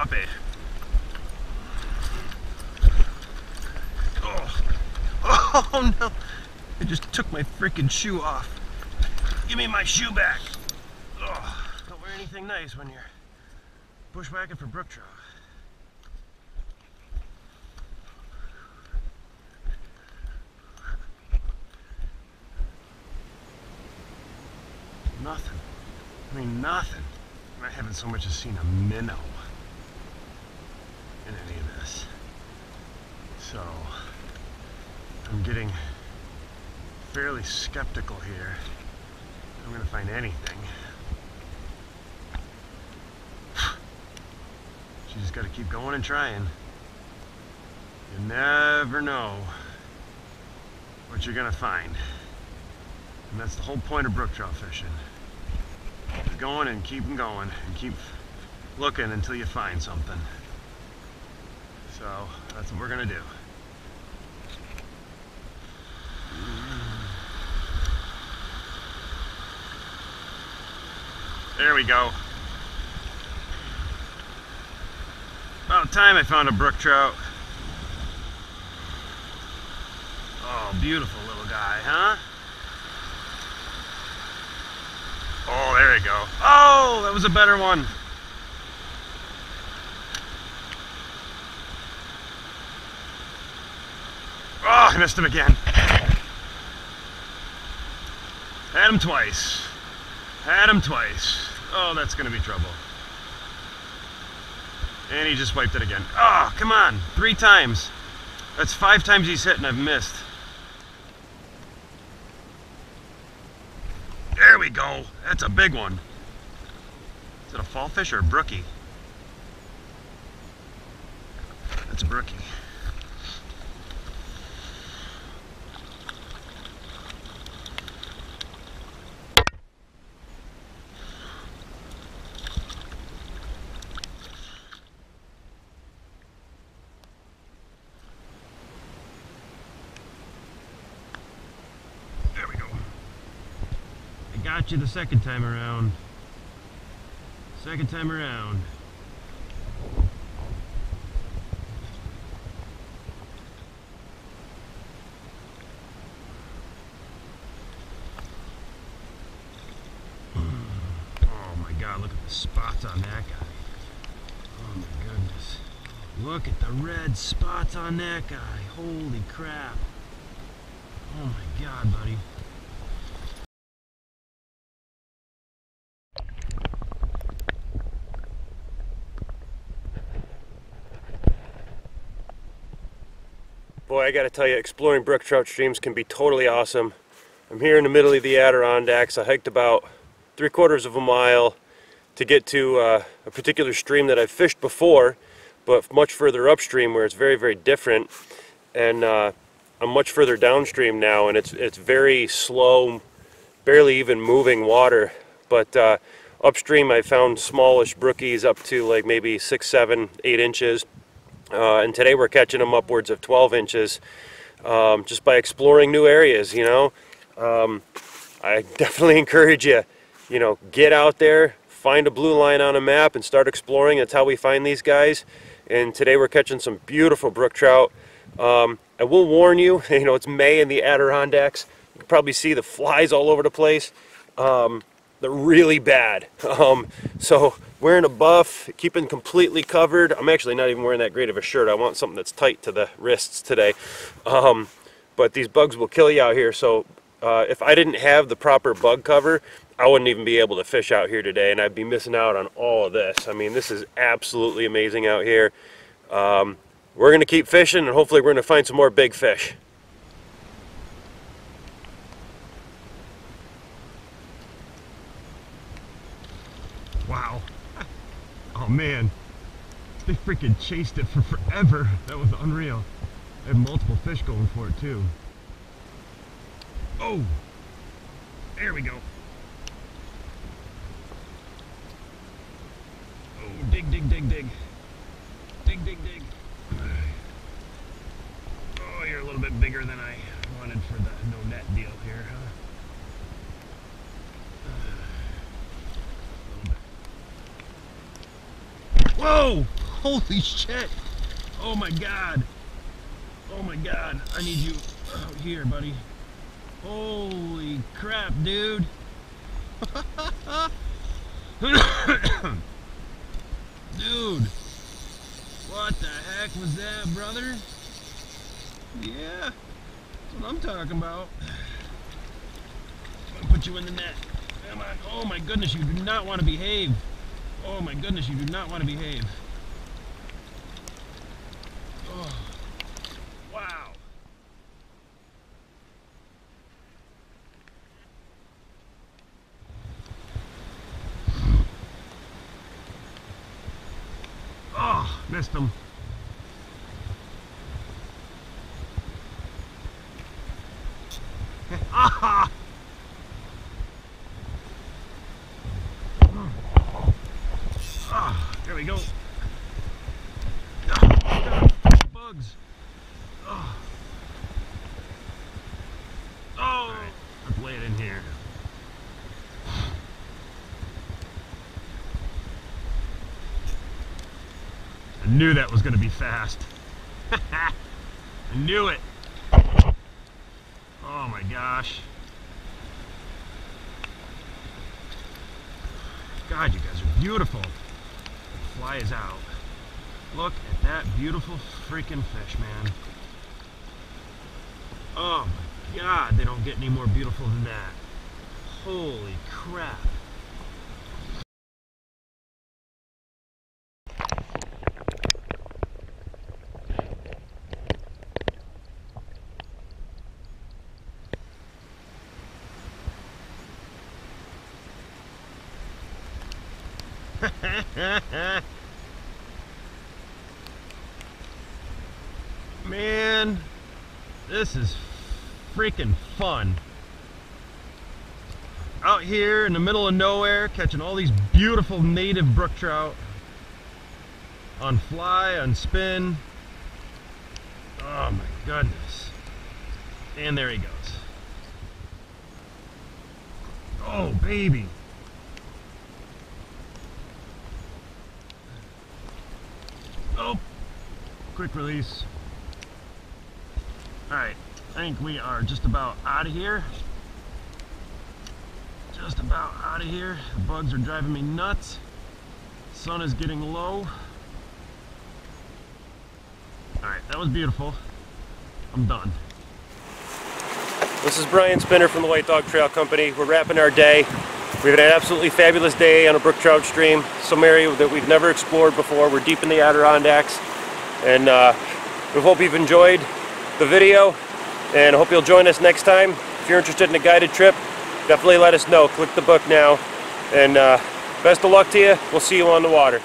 up it. Oh, oh no, I just took my freaking shoe off. Give me my shoe back. Oh, don't wear anything nice when you're bushwhacking for brook trout. Nothing. I mean, nothing. I haven't so much as seen a minnow in any of this. So, I'm getting fairly skeptical here. I'm gonna find anything. You just gotta keep going and trying. You never know what you're gonna find. And that's the whole point of brook trout fishing. Keep going and keep them going and keep looking until you find something. So that's what we're gonna do. There we go. About time I found a brook trout. Oh, beautiful little guy, huh? Oh, there we go. Oh, that was a better one. Oh, I missed him again. Had him twice. Had him twice. Oh, that's gonna be trouble. And he just wiped it again. Oh, come on. 3 times. That's 5 times he's hit and I've missed. There we go. That's a big one. Is it a fall fish or a brookie? That's a brookie. Got you the second time around. Second time around. Oh my God, look at the spots on that guy. Oh my goodness. Look at the red spots on that guy. Holy crap. Oh my God, buddy. Boy, I gotta tell you, exploring brook trout streams can be totally awesome. I'm here in the middle of the Adirondacks. I hiked about 3/4 of a mile to get to a particular stream that I've fished before, but much further upstream where it's very, very different. And I'm much further downstream now, and it's very slow, barely even moving water. But upstream, I found smallish brookies up to like maybe 6, 7, 8 inches. And today we're catching them upwards of 12 inches just by exploring new areas, you know. I definitely encourage you, you know, get out there, find a blue line on a map and start exploring. That's how we find these guys. And today we're catching some beautiful brook trout. I will warn you, you know, it's May in the Adirondacks. You can probably see the flies all over the place. They're really bad. So wearing a buff, keeping completely covered. I'm actually not even wearing that great of a shirt. I want something that's tight to the wrists today. But these bugs will kill you out here. So if I didn't have the proper bug cover, I wouldn't even be able to fish out here today, and I'd be missing out on all of this. I mean, this is absolutely amazing out here. We're gonna keep fishing, and hopefully we're gonna find some more big fish. Wow. Oh man, they freaking chased it for forever. That was unreal. I had multiple fish going for it too. Oh, there we go. Oh, dig, dig, dig, dig. Dig, dig, dig. Oh, you're a little bit bigger than I wanted for the no net deal here, huh? Whoa! Holy shit. Oh my God. Oh my God. I need you out here, buddy. Holy crap, dude. Dude. What the heck was that, brother? Yeah. That's what I'm talking about. I'm gonna put you in the net. Come on. Oh my goodness, you do not want to behave. Oh my goodness, you do not want to behave. Oh. Wow. Oh, missed him. Aha! There we go. Bugs. Oh. Oh. All right, let's lay it in here. I knew that was going to be fast. I knew it. Oh my gosh. God, you guys are beautiful. Fly is out. Look at that beautiful freaking fish, man. Oh my God, they don't get any more beautiful than that. Holy crap. Man, this is freaking fun. Out here in the middle of nowhere, catching all these beautiful native brook trout on fly, on spin. Oh my goodness. And there he goes. Oh, baby. Oh, quick release. All right, I think we are just about out of here. Just about out of here. The bugs are driving me nuts. Sun is getting low. All right, that was beautiful. I'm done. This is Brian Spinner from the White Dog Trail Company. We're wrapping our day. We've had an absolutely fabulous day on a brook trout stream, some area that we've never explored before. We're deep in the Adirondacks, and we hope you've enjoyed the video, and I hope you'll join us next time. If you're interested in a guided trip, definitely let us know. Click the book now, and best of luck to you. We'll see you on the water.